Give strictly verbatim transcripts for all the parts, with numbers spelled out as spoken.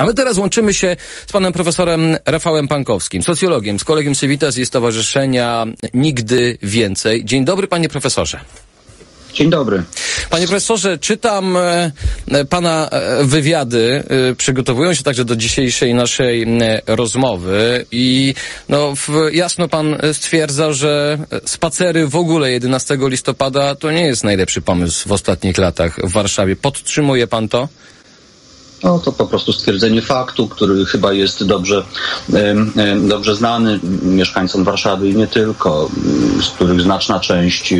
A my teraz łączymy się z panem profesorem Rafałem Pankowskim, socjologiem z Collegium Civitas i Stowarzyszenia Nigdy Więcej. Dzień dobry, panie profesorze. Dzień dobry. Panie profesorze, czytam pana wywiady, przygotowują się także do dzisiejszej naszej rozmowy i no jasno pan stwierdza, że spacery w ogóle jedenastego listopada to nie jest najlepszy pomysł w ostatnich latach w Warszawie. Podtrzymuje pan to? No to po prostu stwierdzenie faktu, który chyba jest dobrze, dobrze znany mieszkańcom Warszawy i nie tylko, z których znaczna część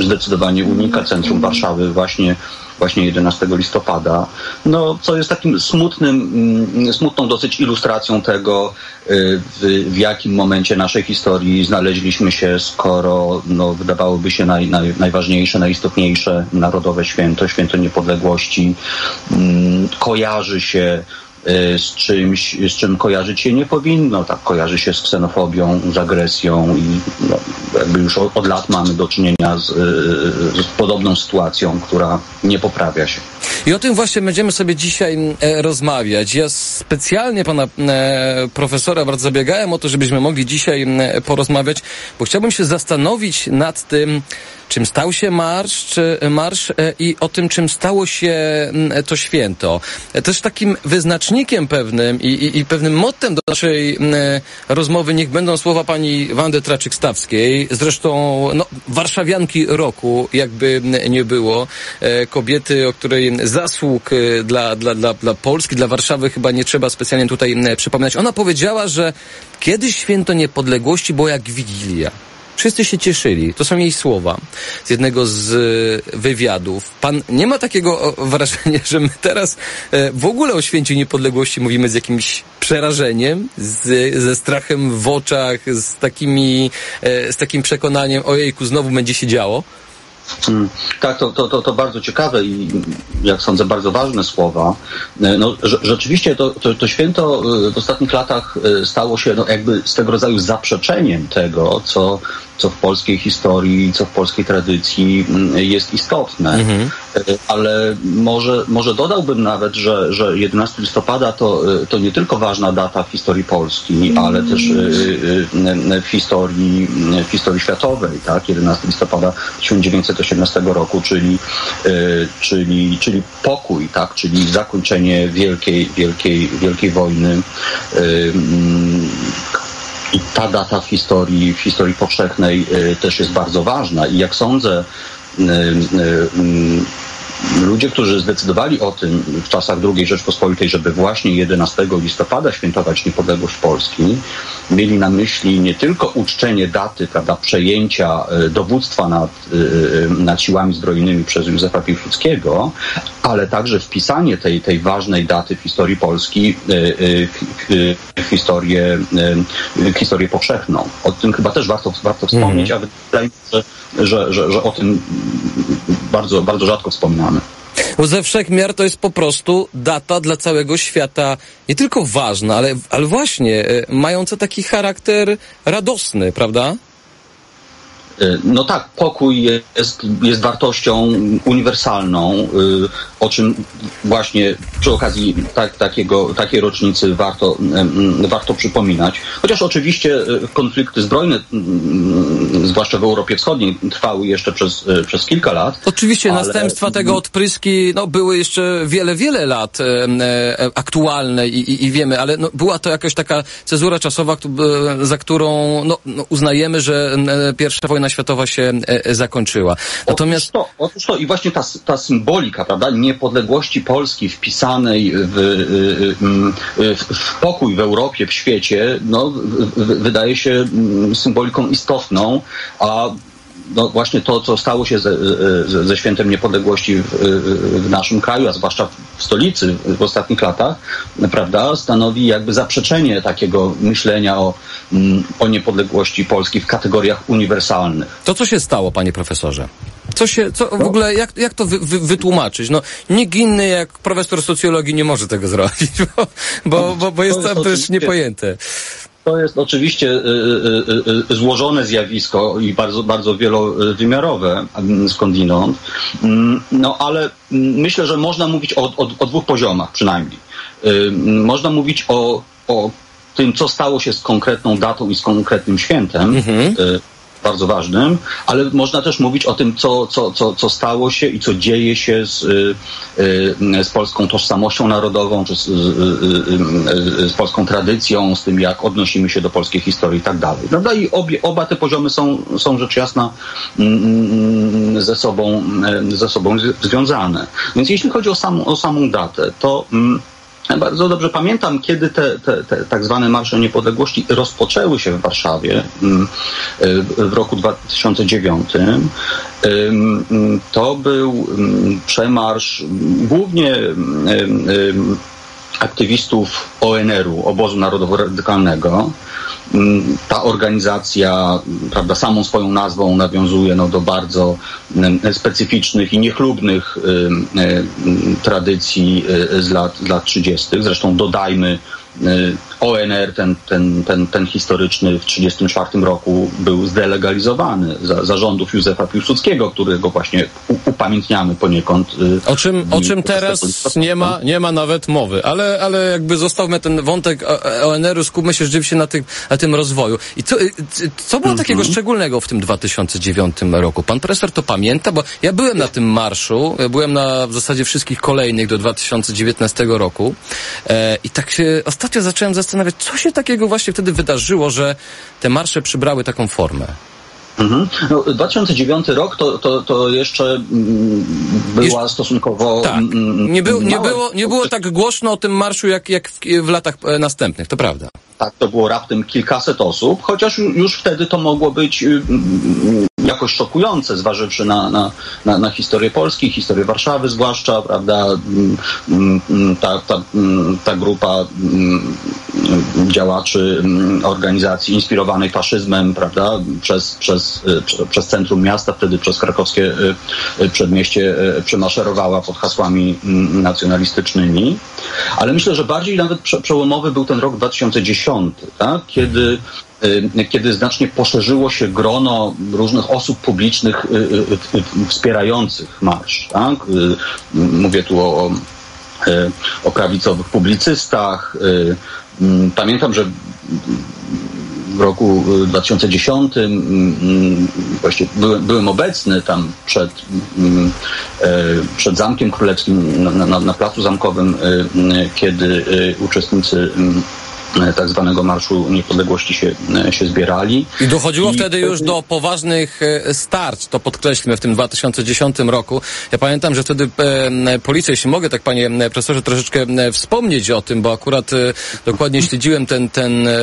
zdecydowanie unika centrum Warszawy właśnie właśnie jedenastego listopada, no co jest takim smutnym, smutną dosyć ilustracją tego, w, w jakim momencie naszej historii znaleźliśmy się, skoro no, wydawałoby się naj, naj, najważniejsze, najistotniejsze narodowe święto, święto niepodległości, kojarzy się z czymś, z czym kojarzyć się nie powinno. Tak, kojarzy się z ksenofobią, z agresją i no, jakby już od lat mamy do czynienia z, z podobną sytuacją, która nie poprawia się. I o tym właśnie będziemy sobie dzisiaj e, rozmawiać. Ja specjalnie pana e, profesora bardzo zabiegałem o to, żebyśmy mogli dzisiaj e, porozmawiać, bo chciałbym się zastanowić nad tym, czym stał się marsz, czy marsz e, i o tym, czym stało się e, to święto. E, też takim wyznacznikiem pewnym i, i, i pewnym mottem do naszej e, rozmowy niech będą słowa pani Wandy Traczyk-Stawskiej, zresztą no, warszawianki roku, jakby nie było, e, kobiety, o której zasług dla, dla, dla, dla Polski, dla Warszawy chyba nie trzeba specjalnie tutaj przypominać. Ona powiedziała, że kiedyś święto niepodległości było jak Wigilia. Wszyscy się cieszyli. To są jej słowa z jednego z wywiadów. Pan nie ma takiego wrażenia, że my teraz w ogóle o święcie niepodległości mówimy z jakimś przerażeniem, z, ze strachem w oczach, z, takimi, z takim przekonaniem, ojejku, znowu będzie się działo? Hmm. Tak, to, to, to, to bardzo ciekawe i jak sądzę bardzo ważne słowa. No, rze- rzeczywiście to, to, to święto w ostatnich latach stało się no, jakby swego rodzaju zaprzeczeniem tego, co, co w polskiej historii, co w polskiej tradycji jest istotne. Mhm. Ale może, może dodałbym nawet, że, że jedenastego listopada to, to nie tylko ważna data w historii Polski, ale też w historii, w historii światowej. Tak? jedenastego listopada tysiąc dziewięćset osiemnastego roku, czyli, czyli, czyli pokój, tak? Czyli zakończenie wielkiej, wielkiej, wielkiej wojny. I ta data w historii, w historii powszechnej też jest bardzo ważna i jak sądzę, ludzie, którzy zdecydowali o tym w czasach drugiej Rzeczpospolitej, żeby właśnie jedenastego listopada świętować niepodległość Polski, mieli na myśli nie tylko uczczenie daty, prawda, przejęcia dowództwa nad, nad siłami zbrojnymi przez Józefa Piłsudskiego, ale także wpisanie tej, tej ważnej daty w historii Polski w historię, w historię powszechną. O tym chyba też warto, warto wspomnieć, mm. a że, że, że, że o tym bardzo, bardzo rzadko wspominamy. Bo ze wszech miar to jest po prostu data dla całego świata, nie tylko ważna, ale, ale właśnie y, mająca taki charakter radosny, prawda? No tak, pokój jest, jest wartością uniwersalną, o czym właśnie przy okazji tak, takiego, takiej rocznicy warto, warto przypominać. Chociaż oczywiście konflikty zbrojne, zwłaszcza w Europie Wschodniej, trwały jeszcze przez, przez kilka lat. Oczywiście ale... następstwa tego odpryski no, były jeszcze wiele, wiele lat aktualne i, i, i wiemy, ale no, była to jakaś taka cezura czasowa, za którą no, uznajemy, że pierwsza wojna światowa się zakończyła. Natomiast... Otóż to, otóż to i właśnie ta, ta symbolika, prawda, niepodległości Polski wpisanej w, w, w pokój w Europie, w świecie, no, wydaje się symboliką istotną, a no właśnie to, co stało się ze, ze, ze świętem niepodległości w, w naszym kraju, a zwłaszcza w stolicy w ostatnich latach, prawda, stanowi jakby zaprzeczenie takiego myślenia o, o niepodległości Polski w kategoriach uniwersalnych. To co się stało, panie profesorze? Co się, co w ogóle, jak, jak to wy, wy, wytłumaczyć? No, nikt inny jak profesor socjologii nie może tego zrobić, bo, bo, bo, bo jest to też niepojęte. To jest oczywiście złożone zjawisko i bardzo, bardzo wielowymiarowe skądinąd, no ale myślę, że można mówić o, o, o dwóch poziomach przynajmniej. Można mówić o, o tym, co stało się z konkretną datą i z konkretnym świętem, mhm. bardzo ważnym, ale można też mówić o tym, co, co, co, co stało się i co dzieje się z, z polską tożsamością narodową, czy z, z, z polską tradycją, z tym, jak odnosimy się do polskiej historii i tak dalej. Prawda? I obie, oba te poziomy są, są rzecz jasna ze sobą, ze sobą związane. Więc jeśli chodzi o samą, o samą datę, to... Bardzo dobrze pamiętam, kiedy te, te, te tak zwane Marsze Niepodległości rozpoczęły się w Warszawie w roku dwa tysiące dziewiątym. To był przemarsz głównie aktywistów O N R u, Obozu Narodowo-Radykalnego. Ta organizacja, prawda, samą swoją nazwą nawiązuje no, do bardzo specyficznych i niechlubnych y, y, tradycji y, z lat, lat trzydziestych. Zresztą dodajmy, y, O N R, ten, ten, ten, ten historyczny w tysiąc dziewięćset trzydziestym czwartym roku był zdelegalizowany za, za rządów Józefa Piłsudskiego, którego właśnie upamiętniamy poniekąd. Y, o czym, o czym teraz nie ma, nie ma nawet mowy, ale, ale jakby zostawmy ten wątek O N R u, skupmy się rzeczywiście na tych tym rozwoju. I co, co było mm-hmm. takiego szczególnego w tym dwa tysiące dziewiątym roku? Pan profesor to pamięta, bo ja byłem na tym marszu, byłem na w zasadzie wszystkich kolejnych do dwa tysiące dziewiętnastego roku e, i tak się ostatnio zacząłem zastanawiać, co się takiego właśnie wtedy wydarzyło, że te marsze przybrały taką formę. Mhm. No, dwa tysiące dziewiąty rok to, to, to jeszcze była Jesz... stosunkowo... Tak. Nie, był, nie, było, nie było tak głośno o tym marszu jak, jak w, w latach następnych, to prawda. Tak, to było raptem kilkaset osób, chociaż już wtedy to mogło być jakoś szokujące, zważywszy na, na, na, na historię Polski, historię Warszawy zwłaszcza, prawda, ta, ta, ta grupa działaczy organizacji inspirowanej faszyzmem, prawda, przez, przez, przez centrum miasta, wtedy przez krakowskie przedmieście przemaszerowała pod hasłami nacjonalistycznymi, ale myślę, że bardziej nawet przełomowy był ten rok dwa tysiące dziesiąty, tak? Kiedy kiedy znacznie poszerzyło się grono różnych osób publicznych wspierających marsz. Tak? Mówię tu o, o prawicowych publicystach. Pamiętam, że w roku dwa tysiące dziesiątym właśnie byłem, byłem obecny tam przed, przed Zamkiem Królewskim, na, na, na Placu Zamkowym, kiedy uczestnicy tak zwanego Marszu Niepodległości się, się zbierali. I dochodziło I wtedy już do poważnych starć, to podkreślmy, w tym dwa tysiące dziesiątym roku. Ja pamiętam, że wtedy e, policja, jeśli mogę tak, panie profesorze, troszeczkę wspomnieć o tym, bo akurat e, dokładnie śledziłem ten, ten e,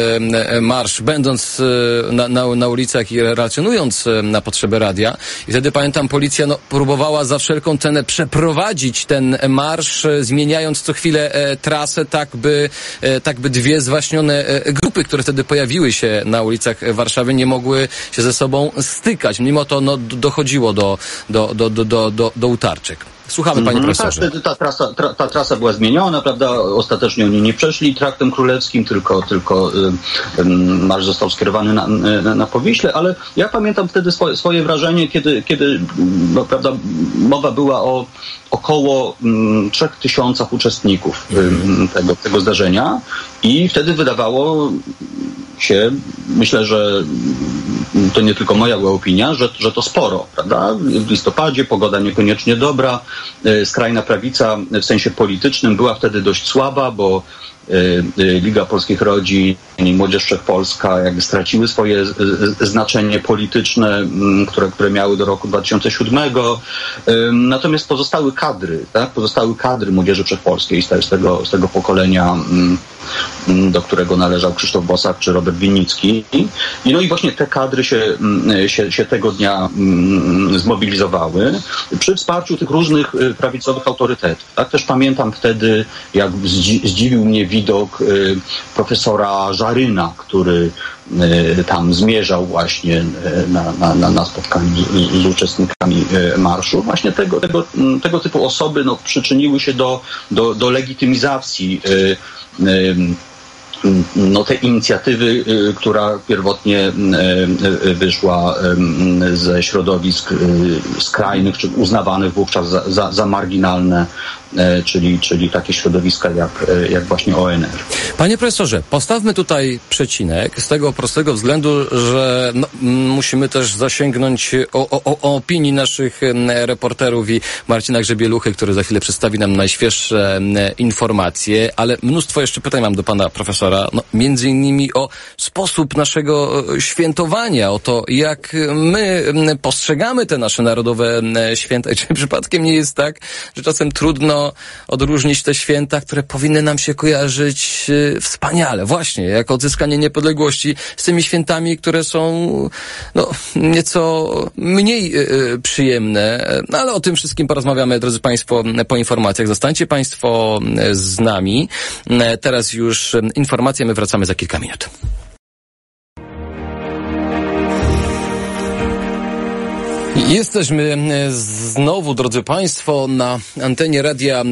marsz, będąc e, na, na, na ulicach i relacjonując e, na potrzeby radia. I wtedy pamiętam, policja no, próbowała za wszelką cenę przeprowadzić ten marsz, e, zmieniając co chwilę e, trasę, tak by, e, tak by dwie z grupy, które wtedy pojawiły się na ulicach Warszawy, nie mogły się ze sobą stykać. Mimo to no, dochodziło do, do, do, do, do, do utarczek. Słuchamy, panie profesorze. Tak, ta, trasa, tra, ta trasa była zmieniona, prawda? Ostatecznie oni nie przeszli traktem królewskim, tylko, tylko marsz został skierowany na, na, na Powiśle, ale ja pamiętam wtedy swoje, swoje wrażenie, kiedy, kiedy no, prawda, mowa była o około trzech tysiącach uczestników tego, tego zdarzenia i wtedy wydawało się, myślę, że to nie tylko moja była opinia, że, że to sporo, prawda? W listopadzie pogoda niekoniecznie dobra, skrajna prawica w sensie politycznym była wtedy dość słaba, bo Liga Polskich Rodzin i Młodzież Wszechpolska jakby straciły swoje znaczenie polityczne, które, które miały do roku dwa tysiące siódmego. Natomiast pozostały kadry, tak? Pozostały kadry Młodzieży Wszechpolskiej z tego, z tego pokolenia, do którego należał Krzysztof Bosak czy Robert Winnicki. I no i właśnie te kadry się, się, się tego dnia zmobilizowały przy wsparciu tych różnych prawicowych autorytetów. Tak? Też pamiętam wtedy, jak zdzi- zdziwił mnie widok y, profesora Żaryna, który y, tam zmierzał właśnie y, na, na, na spotkaniu z, z uczestnikami y, marszu. Właśnie tego, tego, tego typu osoby no, przyczyniły się do, do, do legitymizacji y, y, no, te inicjatywy, która pierwotnie wyszła ze środowisk skrajnych, czy uznawanych wówczas za, za, za marginalne, czyli, czyli takie środowiska jak, jak właśnie O N R. Panie profesorze, postawmy tutaj przecinek z tego prostego względu, że no, musimy też zasięgnąć o, o, o opinii naszych reporterów i Marcina Grzebieluchy, który za chwilę przedstawi nam najświeższe informacje, ale mnóstwo jeszcze pytań mam do pana profesora, no, między innymi o sposób naszego świętowania, o to, jak my postrzegamy te nasze narodowe święta. Czy przypadkiem nie jest tak, że czasem trudno odróżnić te święta, które powinny nam się kojarzyć wspaniale, właśnie, jak odzyskanie niepodległości, z tymi świętami, które są no, nieco mniej przyjemne, no, ale o tym wszystkim porozmawiamy, drodzy Państwo, po informacjach. Zostańcie Państwo z nami. Teraz już informacje, my wracamy za kilka minut. Jesteśmy znowu, drodzy Państwo, na antenie radia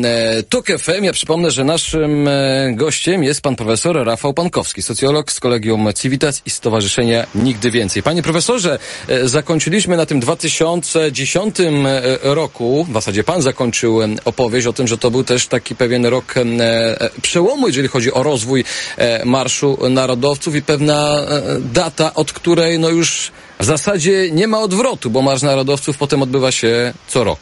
T O K F M. Ja przypomnę, że naszym gościem jest pan profesor Rafał Pankowski, socjolog z Collegium Civitas i Stowarzyszenia Nigdy Więcej. Panie profesorze, zakończyliśmy na tym dwa tysiące dziesiątym roku, w zasadzie pan zakończył opowieść o tym, że to był też taki pewien rok przełomu, jeżeli chodzi o rozwój Marszu Narodowców i pewna data, od której no już w zasadzie nie ma odwrotu, bo Marsz Narodowców potem odbywa się co rok.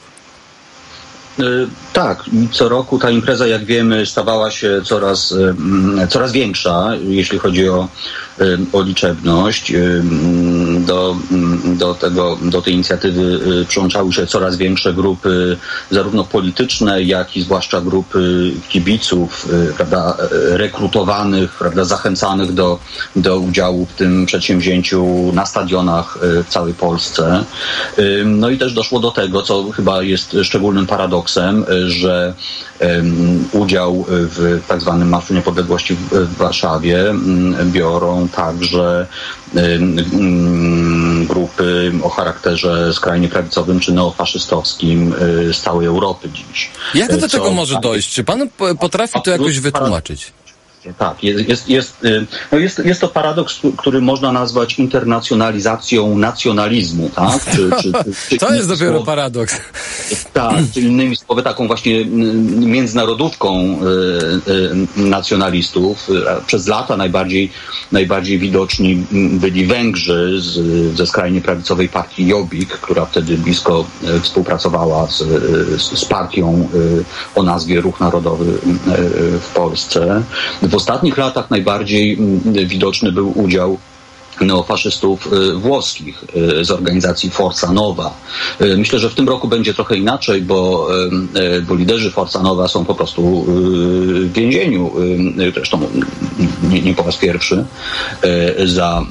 Tak, co roku ta impreza, jak wiemy, stawała się coraz, coraz większa, jeśli chodzi o, o liczebność. Do, do, tego, do tej inicjatywy przyłączały się coraz większe grupy, zarówno polityczne, jak i zwłaszcza grupy kibiców, prawda, rekrutowanych, prawda, zachęcanych do, do udziału w tym przedsięwzięciu na stadionach w całej Polsce. No i też doszło do tego, co chyba jest szczególnym paradoksem, że um, udział w tak zwanym Marszu Niepodległości w, w Warszawie um, biorą także um, um, grupy o charakterze skrajnie prawicowym czy neofaszystowskim um, z całej Europy dziś. Jak to do Co, tego może tak, dojść? Czy pan potrafi to jakoś wytłumaczyć? Tak, jest, jest, jest, no jest, jest to paradoks, który można nazwać internacjonalizacją nacjonalizmu, tak? Czy, czy, czy, to jest dopiero słowy, paradoks. Tak, czy innymi słowy taką właśnie międzynarodówką nacjonalistów. Przez lata najbardziej, najbardziej widoczni byli Węgrzy z, ze skrajnie prawicowej partii Jobbik, która wtedy blisko współpracowała z, z partią o nazwie Ruch Narodowy w Polsce. W ostatnich latach najbardziej widoczny był udział neofaszystów włoskich z organizacji Forza Nuova. Myślę, że w tym roku będzie trochę inaczej, bo, bo liderzy Forza Nuova są po prostu w więzieniu, zresztą nie, nie po raz pierwszy, za,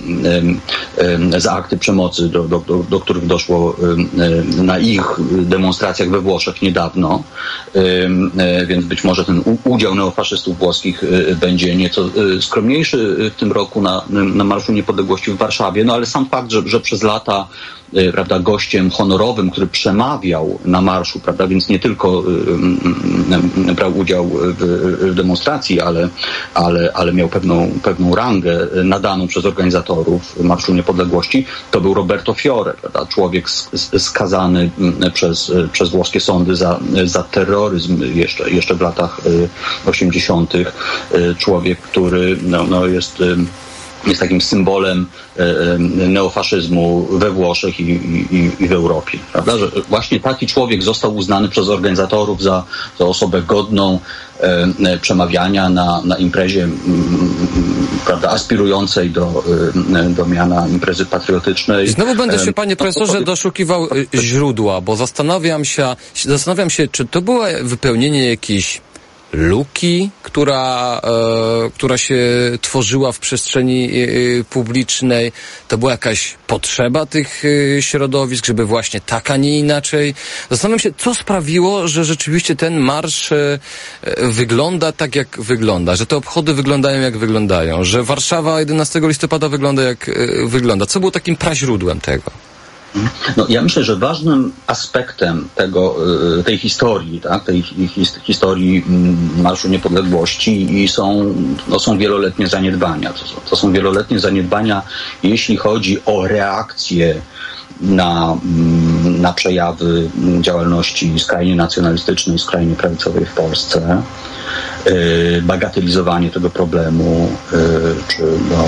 za akty przemocy, do, do, do, do których doszło na ich demonstracjach we Włoszech niedawno, więc być może ten udział neofaszystów włoskich będzie nieco skromniejszy w tym roku na, na Marszu Niepodległości w Warszawie, no ale sam fakt, że, że przez lata, prawda, gościem honorowym, który przemawiał na marszu, prawda, więc nie tylko um, brał udział w, w demonstracji, ale, ale, ale miał pewną, pewną rangę nadaną przez organizatorów Marszu Niepodległości, to był Roberto Fiore, prawda, człowiek skazany przez, przez włoskie sądy za, za terroryzm jeszcze, jeszcze w latach osiemdziesiątych. Człowiek, który no, no jest... jest takim symbolem neofaszyzmu we Włoszech i, i, i w Europie. Prawda? Że właśnie taki człowiek został uznany przez organizatorów za, za osobę godną e, przemawiania na, na imprezie, m, prawda, aspirującej do, do miana imprezy patriotycznej. Znowu będę się, panie profesorze, doszukiwał źródła, bo zastanawiam się, zastanawiam się, czy to było wypełnienie jakichś luki, która, e, która się tworzyła w przestrzeni e, publicznej. To była jakaś potrzeba tych e, środowisk, żeby właśnie tak, a nie inaczej. Zastanawiam się, co sprawiło, że rzeczywiście ten marsz e, wygląda tak, jak wygląda, że te obchody wyglądają, jak wyglądają, że Warszawa jedenastego listopada wygląda, jak e, wygląda. Co było takim praźródłem tego? No, ja myślę, że ważnym aspektem tego, tej historii, tak, tej historii Marszu Niepodległości i są, no, są wieloletnie zaniedbania. To są, to są wieloletnie zaniedbania, jeśli chodzi o reakcję na, na przejawy działalności skrajnie nacjonalistycznej, skrajnie prawicowej w Polsce. Bagatelizowanie tego problemu, czy no,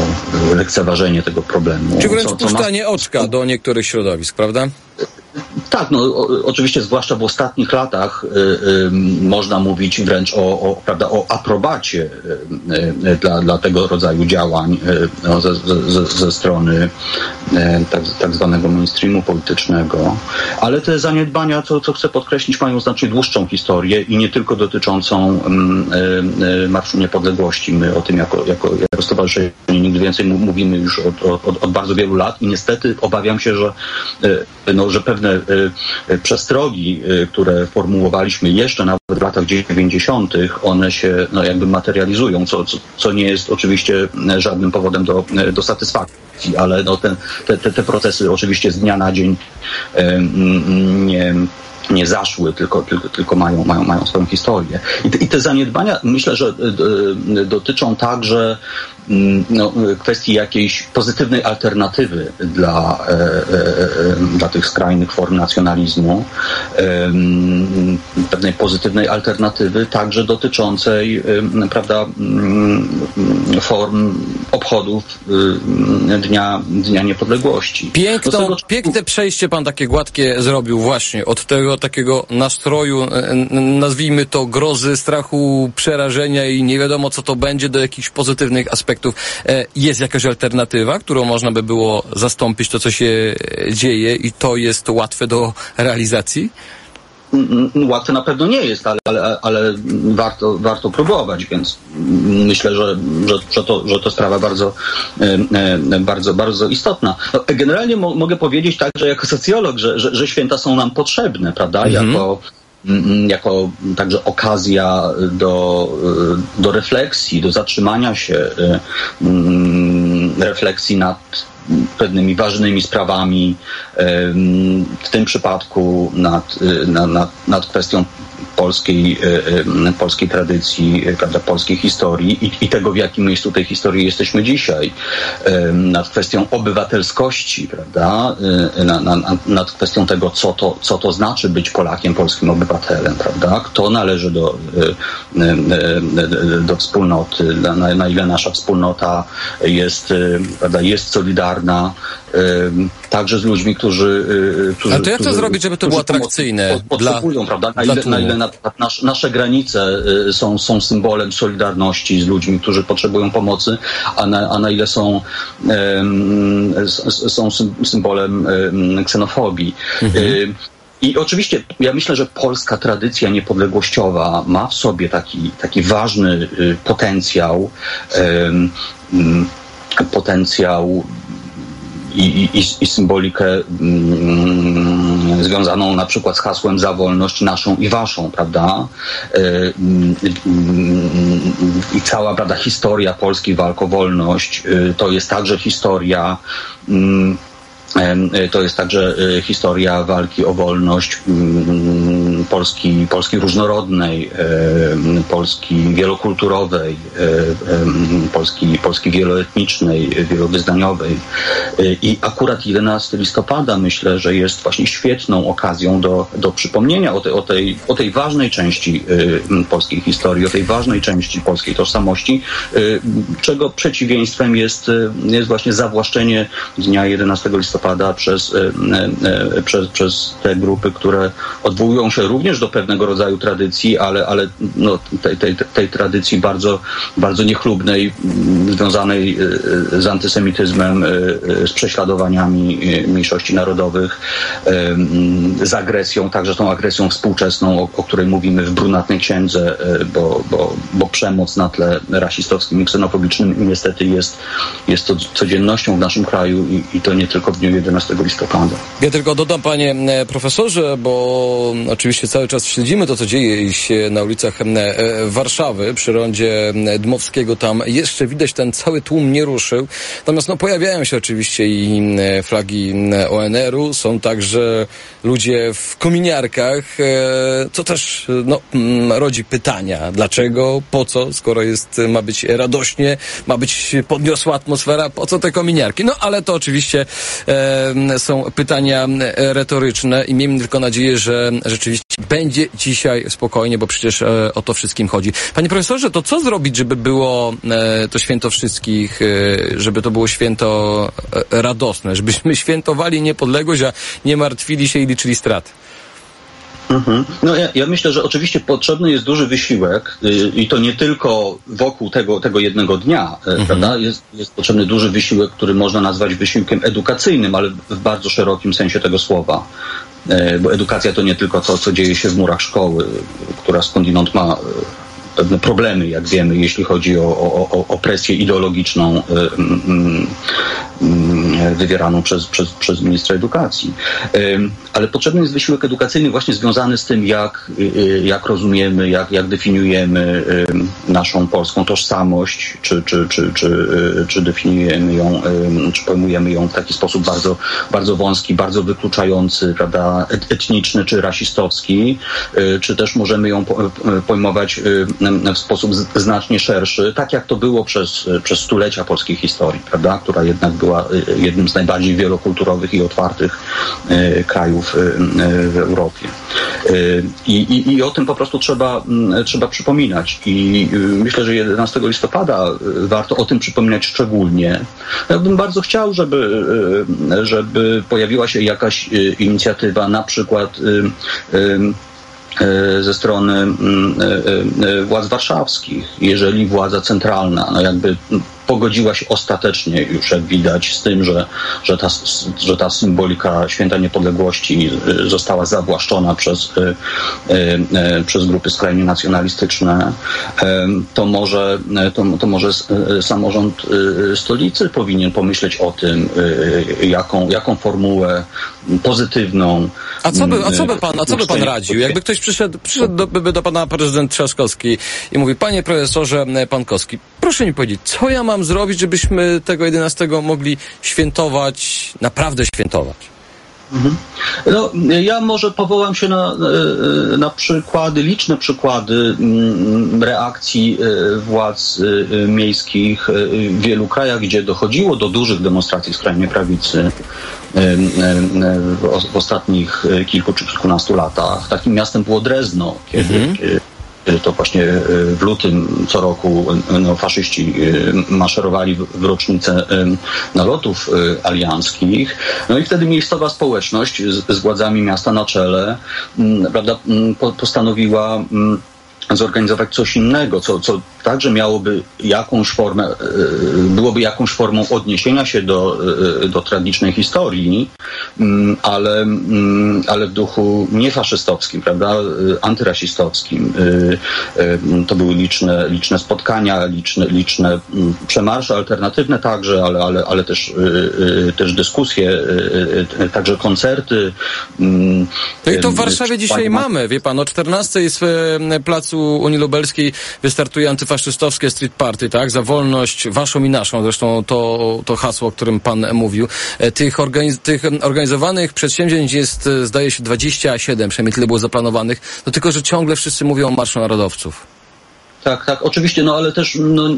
lekceważenie tego problemu. Czy wręcz co, co puszczanie ma... oczka do niektórych środowisk, prawda? Tak, no o, oczywiście zwłaszcza w ostatnich latach y, y, można mówić wręcz o, o, prawda, o aprobacie y, y, dla, dla tego rodzaju działań y, no, ze, ze, ze strony y, tak, tak zwanego mainstreamu politycznego, ale te zaniedbania, co, co chcę podkreślić, mają znacznie dłuższą historię i nie tylko dotyczącą y, y, Marszu Niepodległości. My o tym jako, jako, jako Stowarzyszenie Nigdy Więcej mówimy już od, od, od bardzo wielu lat i niestety obawiam się, że, y, no, że pewne przestrogi, które formułowaliśmy jeszcze nawet w latach dziewięćdziesiątych, one się no, jakby materializują, co, co nie jest oczywiście żadnym powodem do, do satysfakcji, ale no, te, te, te procesy oczywiście z dnia na dzień nie... nie zaszły, tylko, tylko, tylko mają, mają, mają swoją historię. I te, i te zaniedbania myślę, że y, dotyczą także y, no, kwestii jakiejś pozytywnej alternatywy dla, y, y, dla tych skrajnych form nacjonalizmu. Y, y, pewnej pozytywnej alternatywy także dotyczącej y, prawda, y, form obchodów y, dnia, dnia niepodległości. Piękną, tego, czy... Piękne przejście pan takie gładkie zrobił właśnie od tego takiego nastroju, nazwijmy to grozy, strachu, przerażenia i nie wiadomo co to będzie, do jakichś pozytywnych aspektów. Jest jakaś alternatywa, którą można by było zastąpić to, co się dzieje i to jest łatwe do realizacji? Łatwe na pewno nie jest, ale, ale, ale warto, warto próbować, więc myślę, że, że, że, to, że to sprawa bardzo, bardzo, bardzo istotna. Generalnie mo- mogę powiedzieć także jako socjolog, że, że, że święta są nam potrzebne, prawda? Mhm. Jako, jako także okazja do, do refleksji, do zatrzymania się, refleksji nad pewnymi ważnymi sprawami, w tym przypadku nad, nad, nad kwestią polskiej, polskiej tradycji, prawda, polskiej historii i, i tego, w jakim miejscu tej historii jesteśmy dzisiaj, nad kwestią obywatelskości, prawda, nad, nad, nad kwestią tego, co to, co to znaczy być Polakiem, polskim obywatelem, prawda, kto należy do, do wspólnoty, na, na ile nasza wspólnota jest, prawda, jest solidarna, także z ludźmi, którzy... którzy A to jak to którzy, zrobić, żeby to było atrakcyjne? Potrzebują, prawda, na ile, na ile na, na, nasze granice są, są symbolem solidarności z ludźmi, którzy potrzebują pomocy, a na, a na ile są, um, są symbolem um, ksenofobii. Mhm. I oczywiście ja myślę, że polska tradycja niepodległościowa ma w sobie taki, taki ważny potencjał, um, potencjał I, i, i symbolikę mm, związaną na przykład z hasłem za wolność naszą i waszą, prawda? Y, y, y, y, I cała, prawda, historia Polski walk o wolność y, to jest także historia y, To jest także historia walki o wolność Polski, Polski różnorodnej, Polski wielokulturowej, Polski, Polski wieloetnicznej, wielowyznaniowej. I akurat jedenastego listopada myślę, że jest właśnie świetną okazją do, do przypomnienia o, te, o, tej, o tej ważnej części polskiej historii, o tej ważnej części polskiej tożsamości, czego przeciwieństwem jest, jest właśnie zawłaszczenie dnia jedenastego listopada Przez, przez, przez te grupy, które odwołują się również do pewnego rodzaju tradycji, ale, ale no, tej, tej, tej tradycji bardzo, bardzo niechlubnej, związanej z antysemityzmem, z prześladowaniami mniejszości narodowych, z agresją, także tą agresją współczesną, o, o której mówimy w Brunatnej Księdze, bo, bo, bo przemoc na tle rasistowskim i ksenofobicznym niestety jest, jest to codziennością w naszym kraju i, i to nie tylko w Niu jedenastego listopada. Ja tylko dodam, panie profesorze, bo oczywiście cały czas śledzimy to, co dzieje się na ulicach Warszawy, przy rondzie Dmowskiego. Tam jeszcze widać, ten cały tłum nie ruszył. Natomiast no, pojawiają się oczywiście i flagi O N R u, są także ludzie w kominiarkach, co też no, rodzi pytania. Dlaczego? Po co? Skoro jest, ma być radośnie, ma być podniosła atmosfera, po co te kominiarki? No ale to oczywiście e, są pytania retoryczne i miejmy tylko nadzieję, że rzeczywiście będzie dzisiaj spokojnie, bo przecież e, o to wszystkim chodzi. Panie profesorze, to co zrobić, żeby było e, to święto wszystkich, e, żeby to było święto e, radosne, żebyśmy świętowali niepodległość, a nie martwili się i liczyli straty? No ja, ja myślę, że oczywiście potrzebny jest duży wysiłek yy, i to nie tylko wokół tego, tego jednego dnia, yy, mhm. prawda? Jest, jest potrzebny duży wysiłek, który można nazwać wysiłkiem edukacyjnym, ale w bardzo szerokim sensie tego słowa. Yy, bo edukacja to nie tylko to, co dzieje się w murach szkoły, która skądinąd ma yy, pewne problemy, jak wiemy, jeśli chodzi o, o, o presję ideologiczną wywieraną przez, przez, przez ministra edukacji. Ale potrzebny jest wysiłek edukacyjny właśnie związany z tym, jak, jak rozumiemy, jak, jak definiujemy naszą polską tożsamość, czy, czy, czy, czy, czy definiujemy ją, czy pojmujemy ją w taki sposób bardzo, bardzo wąski, bardzo wykluczający, prawda, etniczny czy rasistowski, czy też możemy ją pojmować w sposób znacznie szerszy, tak jak to było przez, przez stulecia polskiej historii, prawda, która jednak była jednym z najbardziej wielokulturowych i otwartych y, krajów y, y, w Europie. Y, i, i o tym po prostu trzeba, y, trzeba przypominać. I y, myślę, że jedenastego listopada warto o tym przypominać szczególnie. Ja bym bardzo chciał, żeby, y, żeby pojawiła się jakaś y, inicjatywa, na przykład y, y, ze strony władz warszawskich, jeżeli władza centralna no jakby pogodziła się ostatecznie już, jak widać, z tym, że, że, ta, że ta symbolika Święta Niepodległości została zawłaszczona przez, przez grupy skrajnie nacjonalistyczne, to może, to, to może samorząd stolicy powinien pomyśleć o tym, jaką, jaką formułę pozytywną... A co by, a co by, pan, a co by pan radził? Jakby ktoś przyszedł, przyszedł do, by do pana prezydent Trzaskowski i mówi: panie profesorze Pankowski, proszę mi powiedzieć, co ja mam zrobić, żebyśmy tego jedenastego mogli świętować, naprawdę świętować? No, ja może powołam się na, na przykłady, liczne przykłady reakcji władz miejskich w wielu krajach, gdzie dochodziło do dużych demonstracji skrajnej prawicy w ostatnich kilku czy kilkunastu latach. Takim miastem było Drezno, kiedy mhm. to właśnie w lutym co roku no, faszyści maszerowali w rocznicę nalotów alianckich. No i wtedy miejscowa społeczność z, z władzami miasta na czele, prawda, postanowiła zorganizować coś innego, co, co także miałoby jakąś formę, byłoby jakąś formą odniesienia się do, do tragicznej historii, ale, ale w duchu niefaszystowskim, prawda, antyrasistowskim. To były liczne, liczne spotkania, liczne, liczne przemarsze alternatywne także, ale, ale, ale też, też dyskusje, także koncerty. No i to w Warszawie dzisiaj mamy, wie pan, o czternastej jest w placu Unii Lubelskiej wystartuje antyfaszystowskie street party, tak? Za wolność waszą i naszą. Zresztą to, to hasło, o którym pan mówił. Tych, organiz tych organizowanych przedsięwzięć jest, zdaje się, dwadzieścia siedem, przynajmniej tyle było zaplanowanych. No tylko, że ciągle wszyscy mówią o Marszu Narodowców. Tak, tak, oczywiście, no ale też no,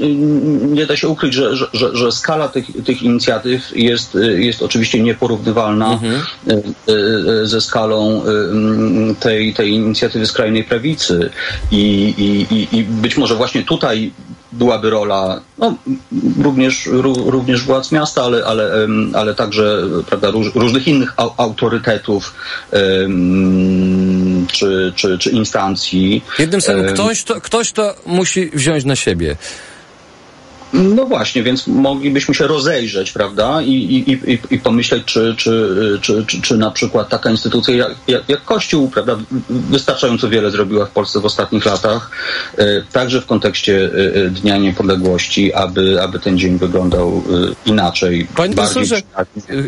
nie da się ukryć, że, że, że skala tych, tych inicjatyw jest, jest oczywiście nieporównywalna mhm. ze skalą tej, tej inicjatywy skrajnej prawicy i, i, i być może właśnie tutaj byłaby rola no, również, również władz miasta, ale, ale, ale także, prawda, różnych innych autorytetów um, czy, czy, czy instancji. Jednym słowem, ktoś to, ktoś to musi wziąć na siebie. No właśnie, więc moglibyśmy się rozejrzeć, prawda, i, i, i, i pomyśleć, czy, czy, czy, czy, czy na przykład taka instytucja jak, jak, jak Kościół, prawda, wystarczająco wiele zrobiła w Polsce w ostatnich latach, także w kontekście Dnia Niepodległości, aby, aby ten dzień wyglądał inaczej. Panie profesorze,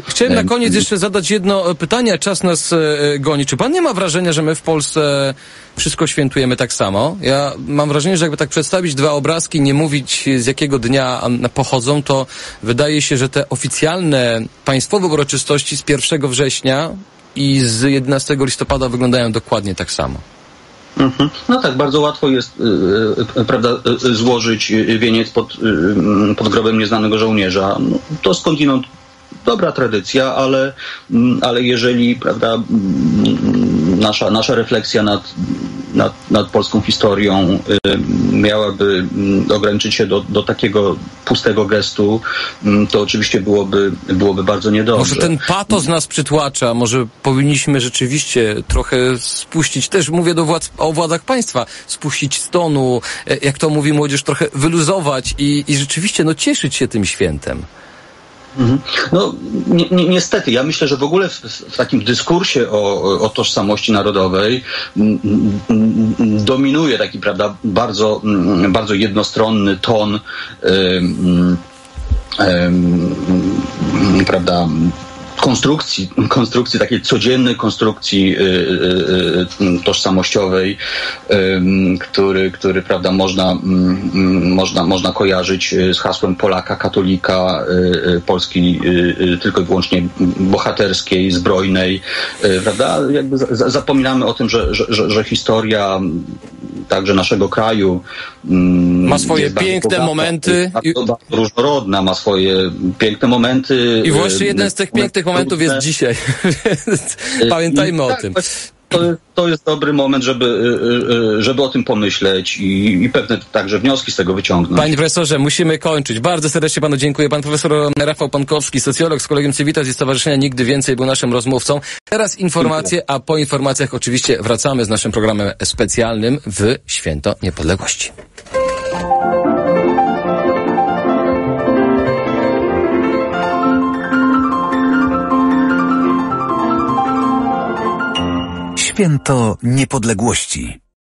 chciałem na koniec jeszcze zadać jedno pytanie, czas nas goni. Czy pan nie ma wrażenia, że my w Polsce wszystko świętujemy tak samo? Ja mam wrażenie, że jakby tak przedstawić dwa obrazki, nie mówić z jakiego dnia pochodzą, to wydaje się, że te oficjalne państwowe uroczystości z pierwszego września i z jedenastego listopada wyglądają dokładnie tak samo. No tak, bardzo łatwo jest, prawda, złożyć wieniec pod, pod grobem nieznanego żołnierza. No, to skądinąd dobra tradycja, ale, ale jeżeli, prawda, nasza, nasza refleksja nad, nad, nad polską historią miałaby ograniczyć się do, do takiego pustego gestu, to oczywiście byłoby, byłoby bardzo niedobrze. Może ten patos nas przytłacza, może powinniśmy rzeczywiście trochę spuścić, też mówię do władz, o władzach państwa, spuścić z tonu, jak to mówi młodzież, trochę wyluzować i, i rzeczywiście no, cieszyć się tym świętem. No ni- ni- niestety, ja myślę, że w ogóle w, w takim dyskursie o, o tożsamości narodowej m- m- dominuje taki, prawda, bardzo, m- bardzo jednostronny ton, y- m- m- prawda, konstrukcji, konstrukcji takiej codziennej konstrukcji y, y, y, tożsamościowej, y, który, który, prawda, można, y, można, można kojarzyć z hasłem Polaka, katolika, y, Polski y, tylko i wyłącznie bohaterskiej, zbrojnej, y, prawda? Jakby za, zapominamy o tym, że, że, że, że historia także naszego kraju y, ma swoje piękne bogata, momenty. Jest bardzo, bardzo różnorodna, ma swoje piękne momenty. I właśnie jeden z tych pięknych momentów jest dzisiaj. Pamiętajmy I, o tak, tym. To, to jest dobry moment, żeby, żeby o tym pomyśleć i, i pewne także wnioski z tego wyciągnąć. Panie profesorze, musimy kończyć. Bardzo serdecznie panu dziękuję. Pan profesor Rafał Pankowski, socjolog z Collegium Civitas i Stowarzyszenia Nigdy Więcej, był naszym rozmówcą. Teraz informacje, a po informacjach oczywiście wracamy z naszym programem specjalnym w Święto Niepodległości. Święto Niepodległości.